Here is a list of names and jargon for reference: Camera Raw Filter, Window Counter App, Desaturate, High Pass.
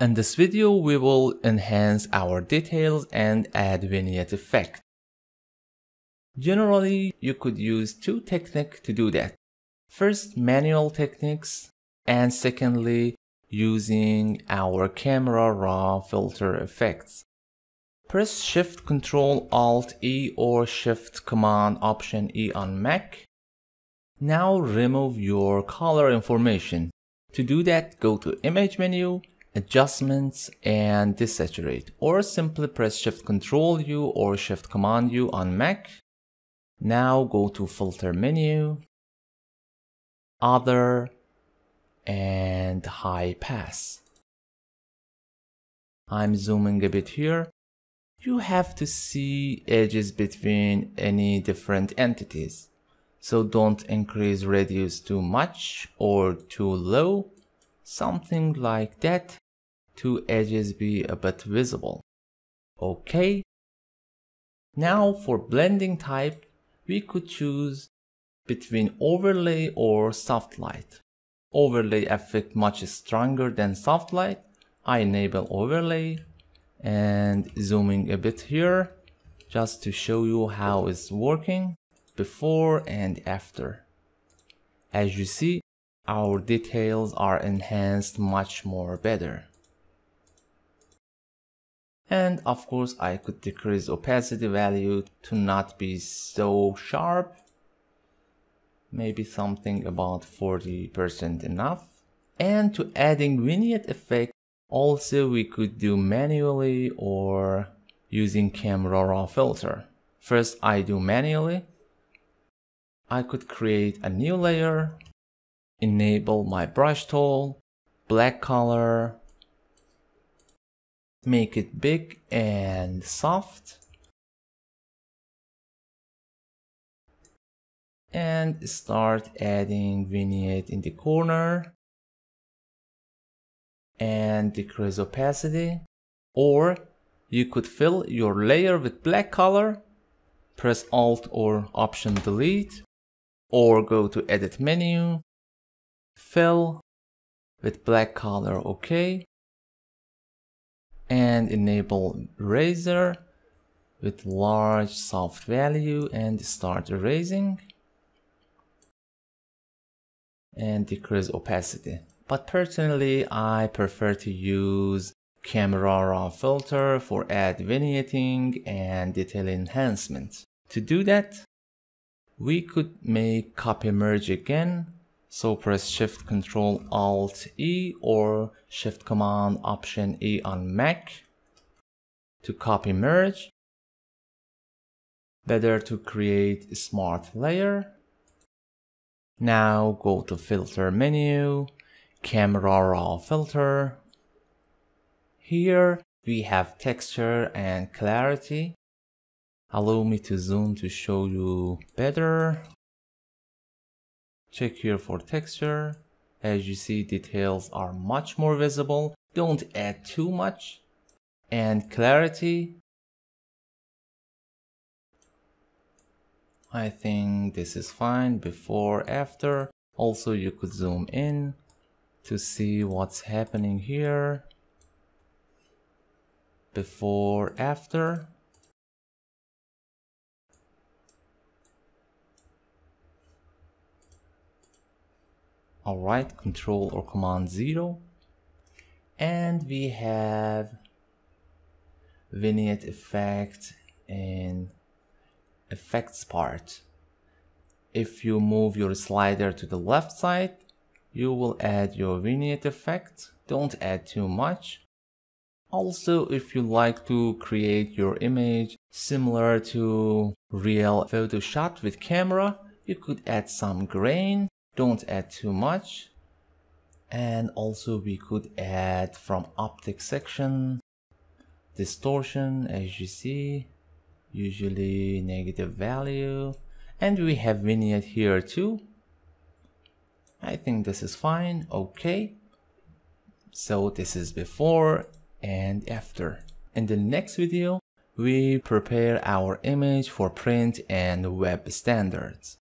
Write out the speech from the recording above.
In this video, we will enhance our details and add vignette effect. Generally, you could use two techniques to do that. First, manual techniques, and secondly, using our Camera Raw Filter effects. Press Shift Ctrl Alt E or Shift Command Option E on Mac. Now remove your color information. To do that, go to Image menu, Adjustments and Desaturate, or simply press Shift Ctrl U or Shift Command U on Mac. Now go to Filter menu, Other, and High Pass. I'm zooming a bit here. You have to see edges between any different entities, so don't increase radius too much or too low. Something like that, to edges be a bit visible. Okay. Now for blending type, we could choose between overlay or soft light. Overlay effect much stronger than soft light. I enable overlay and zooming a bit here just to show you how it's working before and after. As you see, our details are enhanced much more better. And of course, I could decrease opacity value to not be so sharp. Maybe something about 40% enough. And to adding vignette effect, also we could do manually or using Camera Raw Filter. First, I do manually. I could create a new layer, enable my brush tool, black color, make it big and soft, and start adding vignette in the corner, and decrease opacity. Or you could fill your layer with black color, press Alt or Option Delete, or go to Edit menu, fill with black color, OK, and enable eraser with large soft value and start erasing, and decrease opacity. But personally, I prefer to use Camera Raw Filter for add vignetting and detail enhancement. To do that, we could make copy merge again. So press Shift Ctrl Alt E or Shift Command Option E on Mac to copy merge. Better to create a smart layer. Now go to Filter menu, Camera Raw Filter. Here we have texture and clarity. Allow me to zoom to show you better. Check here for texture. As you see, details are much more visible. Don't add too much. And clarity. I think this is fine before, after. Also, you could zoom in to see what's happening here. Before, after. Alright, Control or Command 0, and we have vignette effect in effects part. If you move your slider to the left side, you will add your vignette effect. Don't add too much. Also, if you like to create your image similar to real photo shot with camera, you could add some grain. Don't add too much. And also we could add from optic section, distortion, as you see, usually negative value. And we have vignette here too. I think this is fine. Okay. So this is before and after. In the next video, we prepare our image for print and web standards.